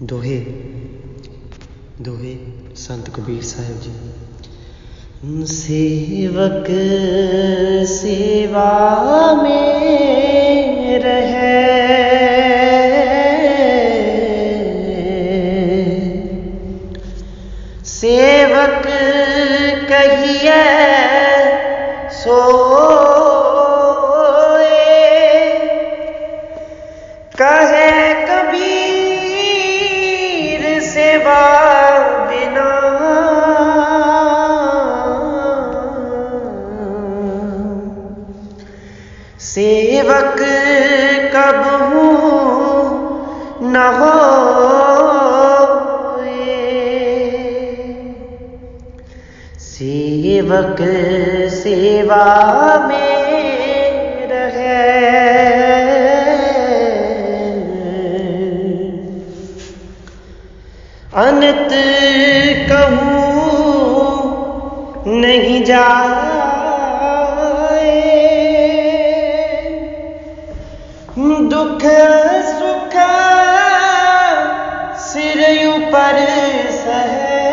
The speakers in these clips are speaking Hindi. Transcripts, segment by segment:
दोहे दोहे संत कबीर साहब जी। सेवक सेवा में रहे, सेवक कहिए सोए, कहे कबीर सेवा बिना सेवक कब न हो, सेवक सेवा में रहे। अनंत कहूँ नहीं जाए, दुख सुख सिर ऊपर सहे,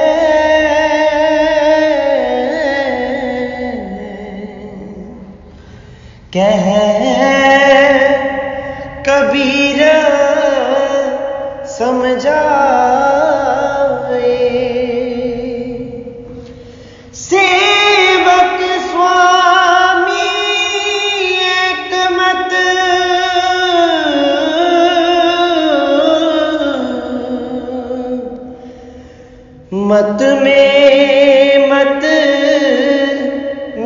कह कबीर समझा। सेवक स्वामी एक मत, मत में मत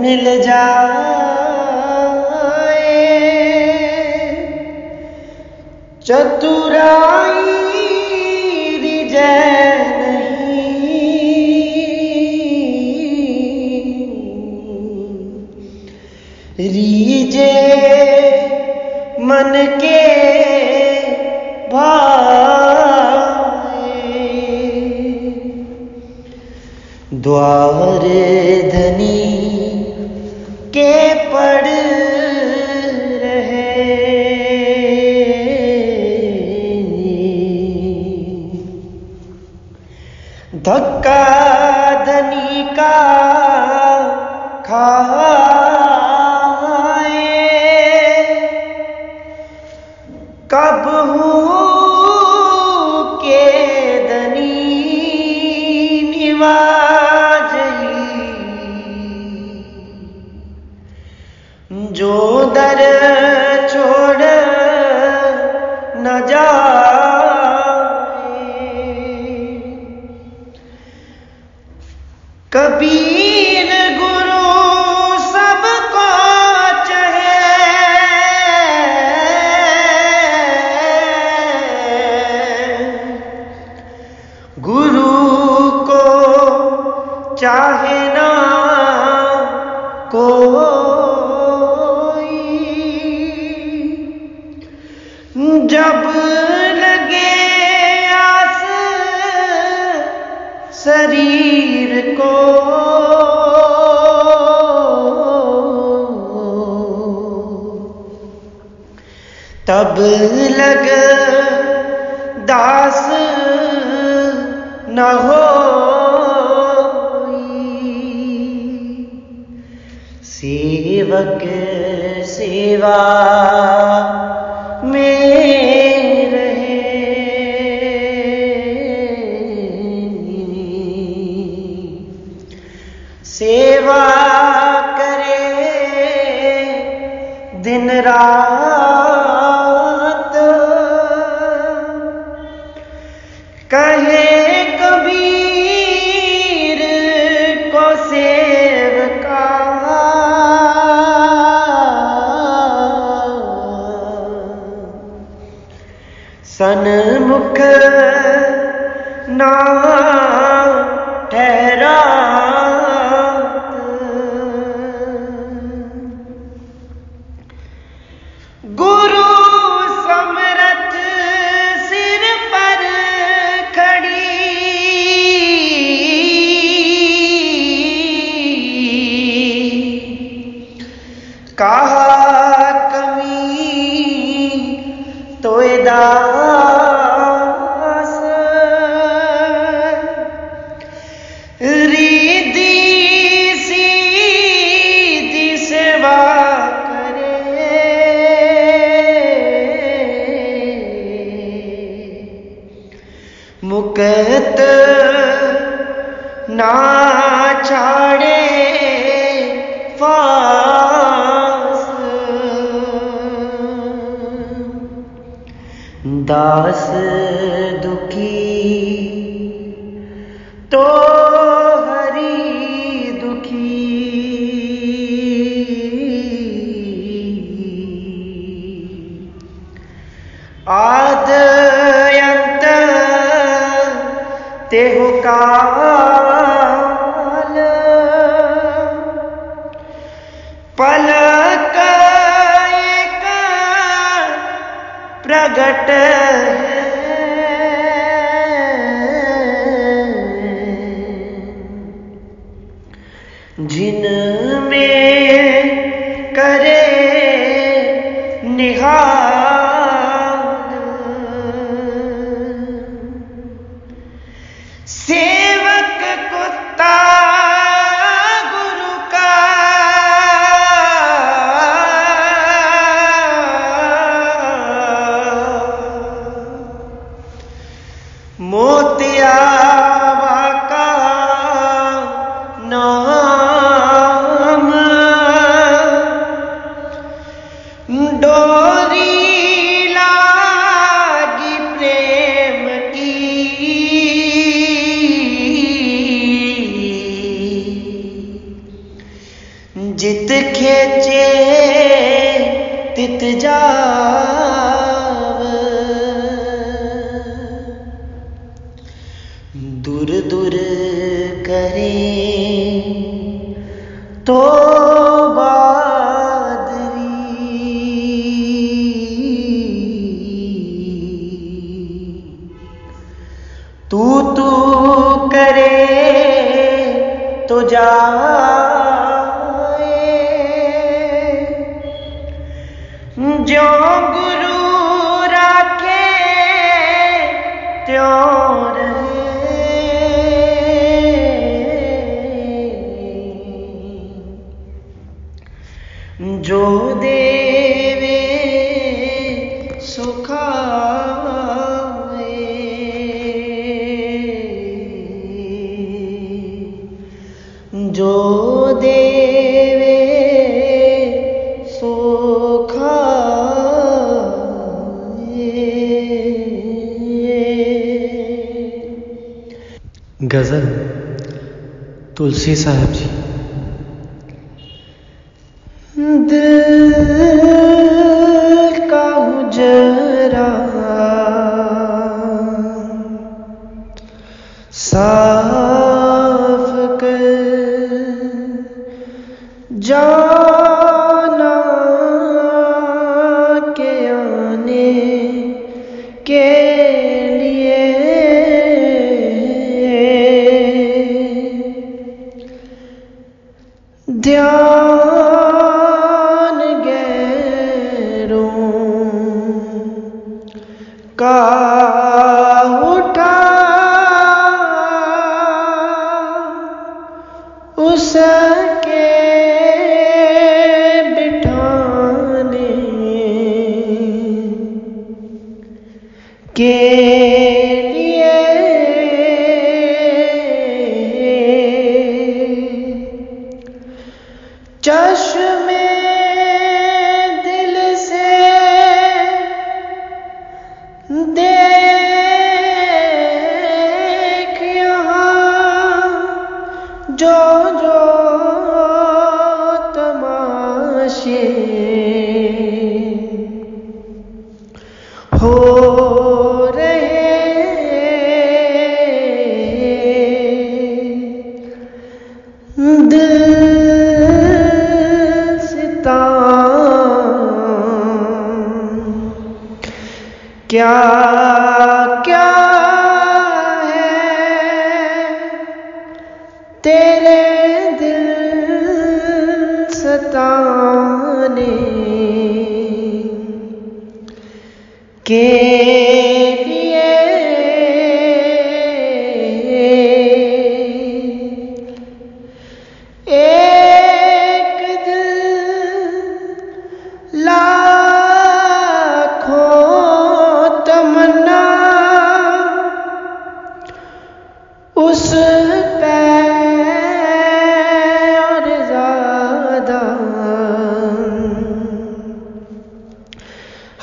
मिल जाए, चतुराई रिझे रीजे मन के भाए। द्वार धनी के पड़ रहे, धक्का धनी का खा, कब हूँ के धनी निवाजही, जो दर छोड़ न जाए। कबीर गुरु चाहे ना कोई, जब लगे आस शरीर को, तब लग दास ना हो। सेवक सेवा में रहे, सेवा करे दिन रात, कहे कबीर को सेवका, सन्मुख ना ठहरा। गुरु समरथ सिर पर खड़ी, कहा कमी तोय दास। मुक्त ना छाड़े फास दास दुखी तो हरि दुखी आद्यंत तेहो काल पलक एक प्रगट जिन में करे निहाल सेवक कुत्ता गुरु का मोतिया का नाम डोरी लागी प्रेम की जित खेचे तित जाव दूर दूर करें तो तू करे तो जाए जो गुरु राखे त्यों रहे जो देवे सुखा जो देवे सोखा गजल तुलसी साहब जी। दिल का हुजरा जाना के आने के लिए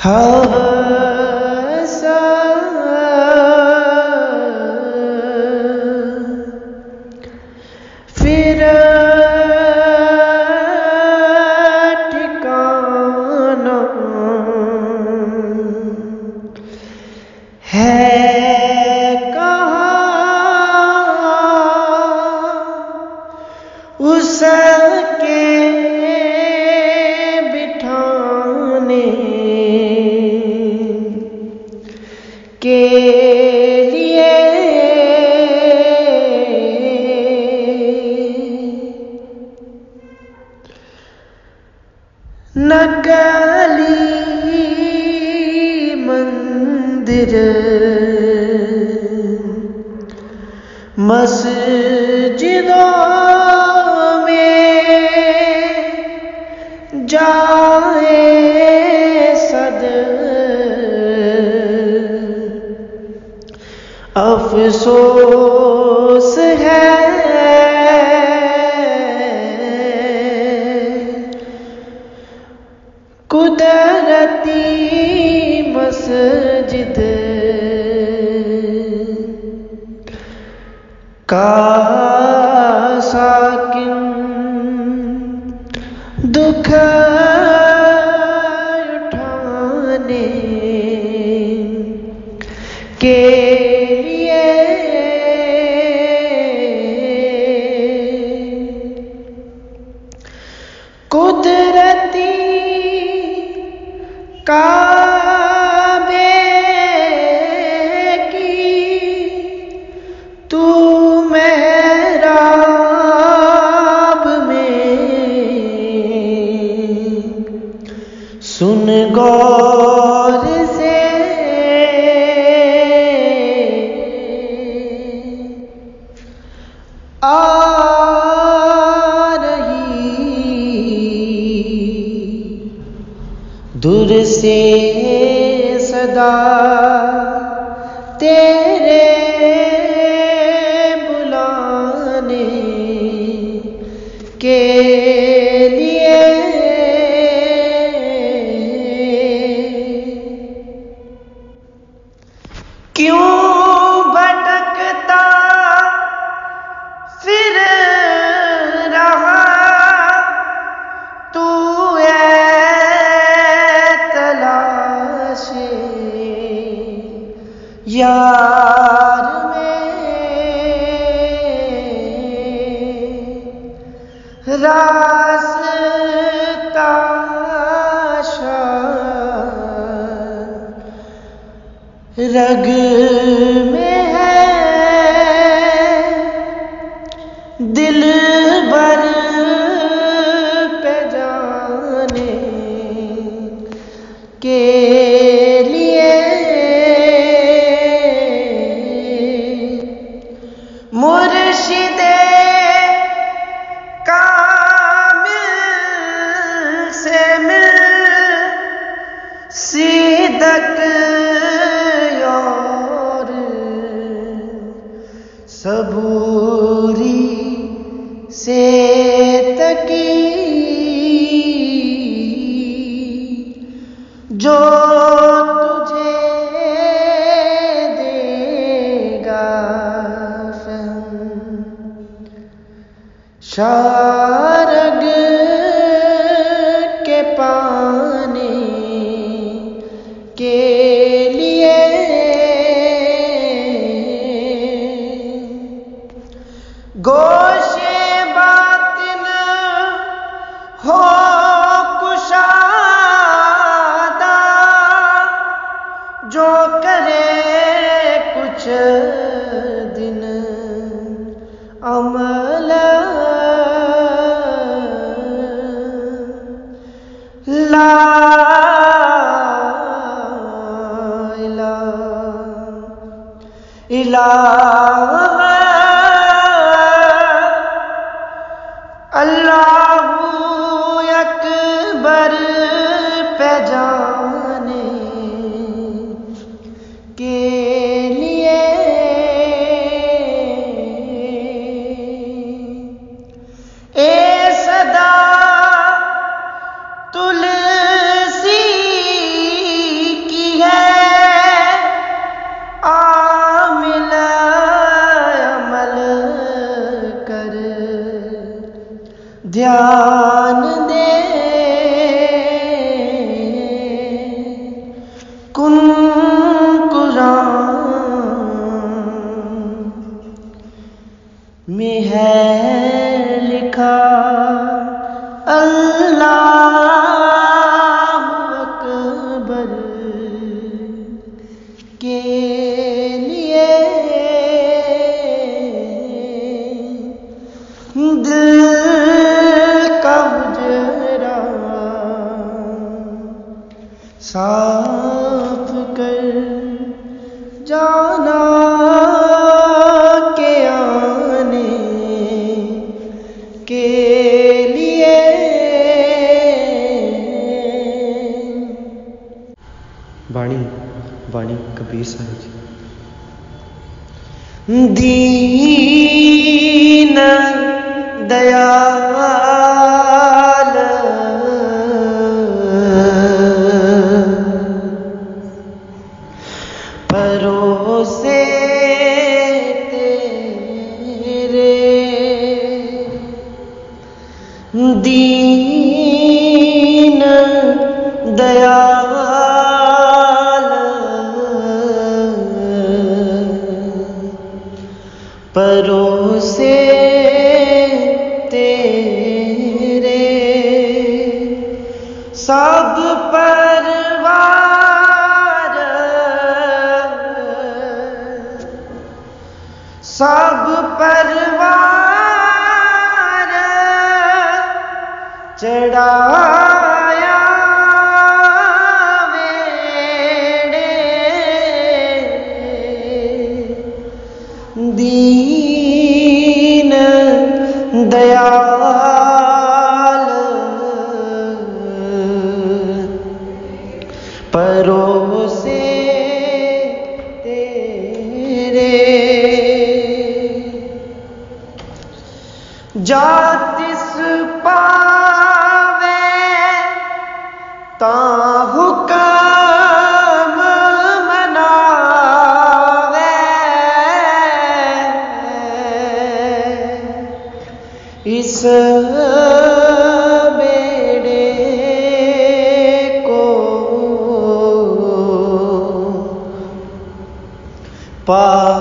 हवसा फिर ठिकाना है कहाँ उसके बिठाने के लिए नकली मंदिर मस्जिदों में जाए अफसोस है कुदरती मस्जिद का साकिन दुख उठाने के कुदरती काबे की तू मेहराब में सुन गौर से दूर से सदा तेरे बुलाने के लिए क्यों भटकता फिर रहा तू यार में रास्ता रग में है दिल भर पे जाने के सबूरी से तकी जो तुझे देगा शारग के पाने के गोशे बातिन हो कुशादा जो करे कुछ दिन अमल ला इला जान दे कुन कुरान में है लिखा अल्लाह अकबर के लिए दिल साफ कर जाना के आने के लिए वाणी वाणी कबीर साहिब जी। दीन दया परोसे तेरे दीन दयाल परोसे तेरे सब सब परवार चढ़ाया मेरे दीन दयाल परोसे जातिस पावे ताहुकम मनावे इस बेड़े को पार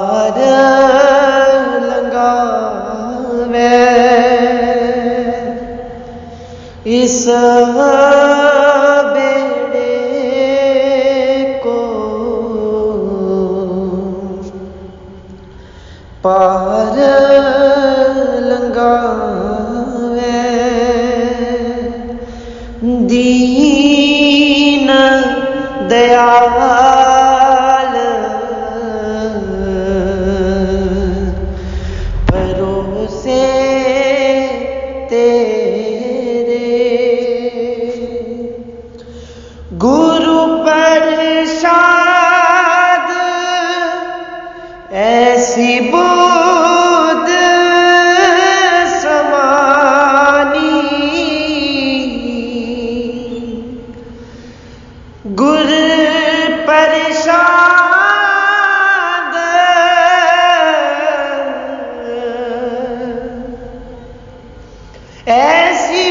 इस बेड़े को पार लंगावे दीन दयाल परोसे तेरे गुरु प्रसाद ऐसी बोध समानी गुरु प्रसाद ऐसी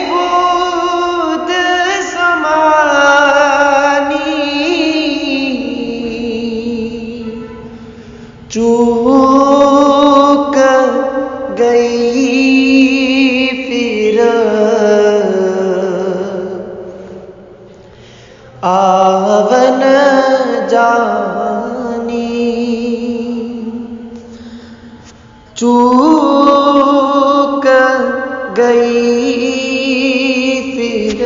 चूक गई फिर आवन जानी चूक गई फिर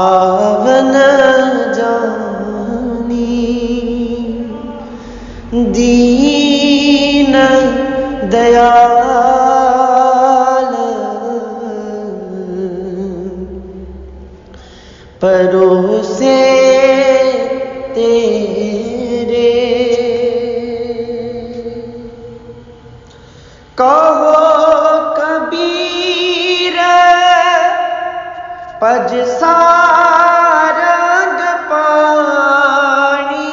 आवन जानी दीन दयाल परोसे तेरे कहो कबीर पज सारंग पानी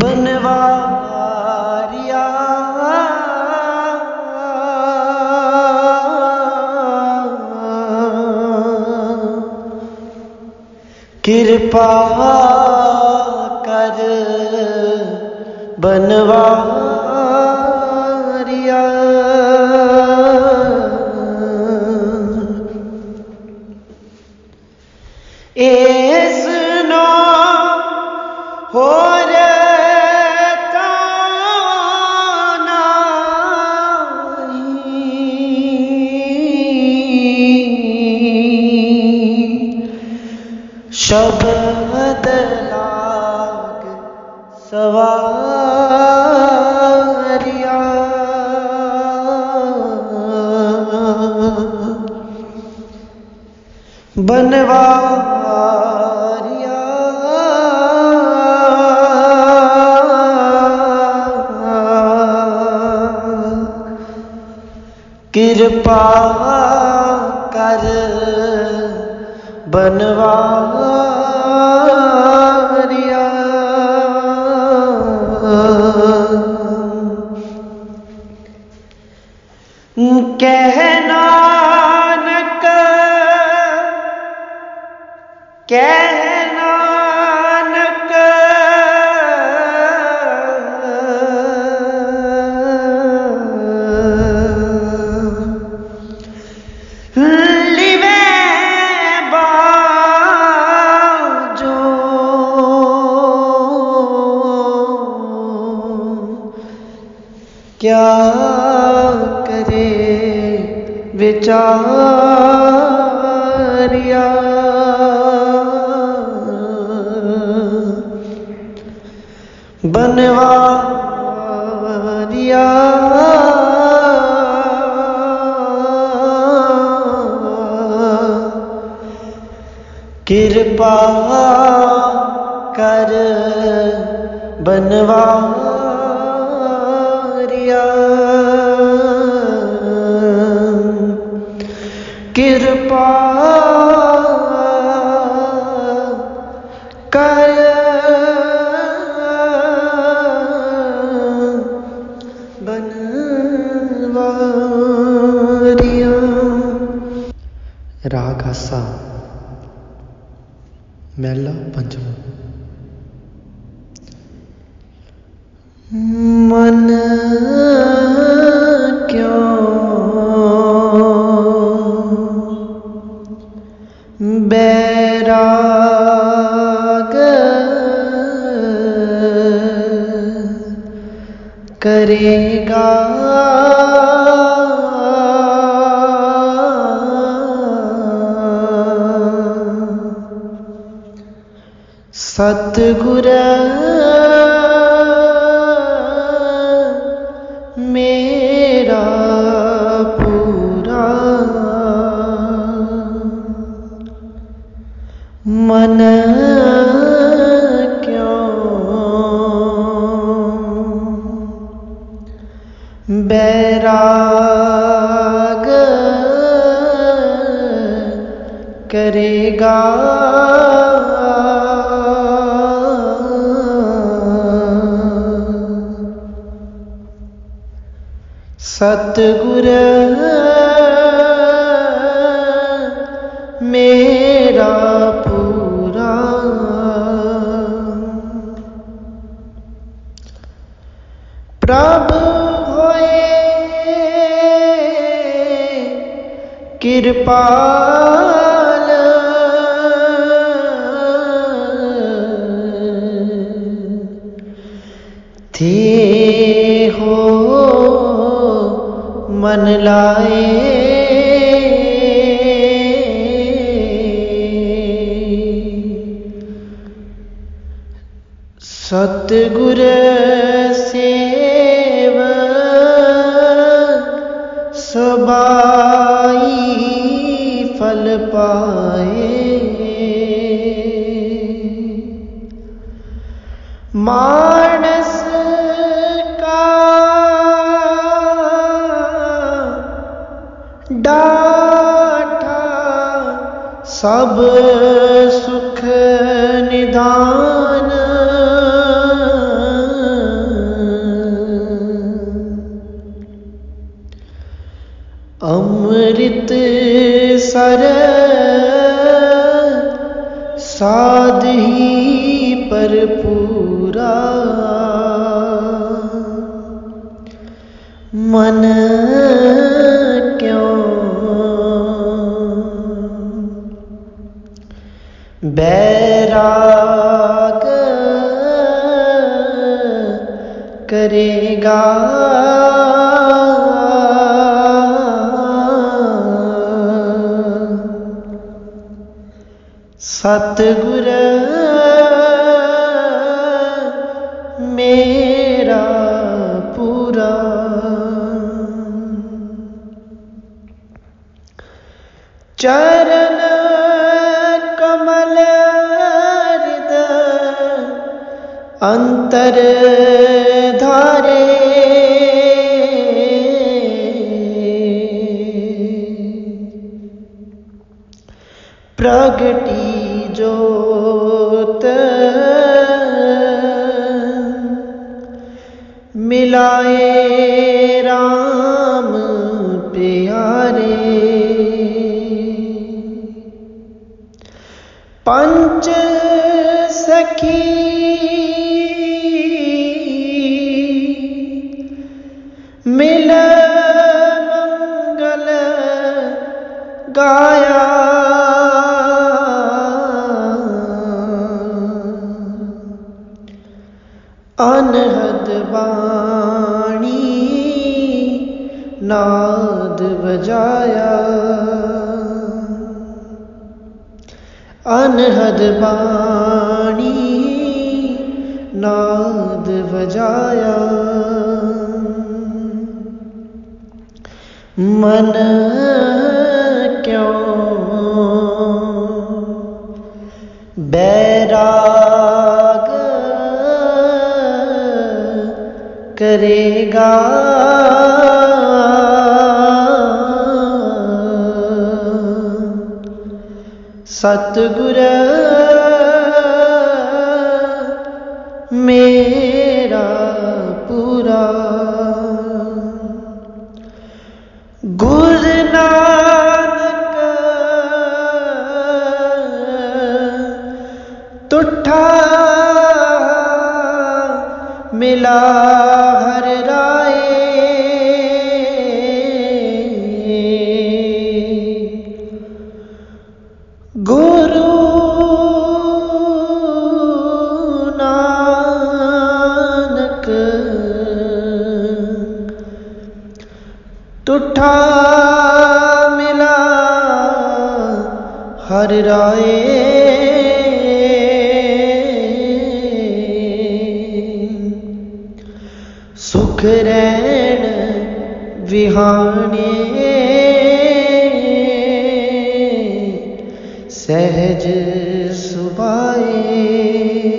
बनवारिया कृपा कर बनवारिया। एस नो हो रता नहीं, शब्द लाग सवारिया, बनवा कृपा कर बनवारिया। कहना नक कहना लिवे बाजो, क्या करे बेचारिया, बनवारिया कृपा कर बनवारिया, कृपा कर बनवारिया। राग आसा महला पंचवा। मन क्यों बैराग करेगा, सतगुर मेरा पूरा। मन क्यों बैराग करेगा, सतगुर मेरा पूरा। प्रभ होए कृपाल, थे हो मन लाए सतगुर सेव सबाई फल पाए। मानस डाठा सब सुख निदान, अमृत सर साध ही पर पूरा। मन बैराग करेगा, सतगुर मेरा पूरा। चरण अंतर धारे प्रगटी जोत मिलाए राम प्यारे। पंच सखी गाया, अनहद बाणी नाद बजाया। अनहद बाणी नाद बजाया। मन क्यों बैराग करेगा, सतगुर मेरा पूरा। गुरु नानक तुठा मिला हर राए, गुरु नानक तुठा मिला हर राए। सुख रैन विहाने सहज सुबाए,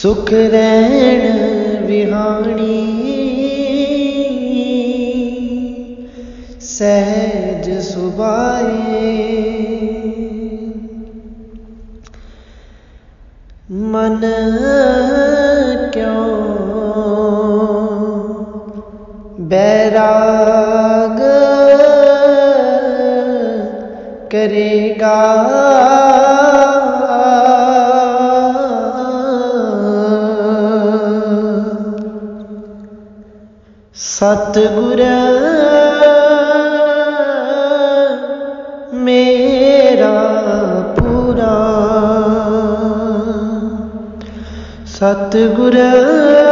सुख रैन विहानी सहज सुबाए। मन क्यों बैराग करेगा, सतगुर मेरा पूरा, सतगुर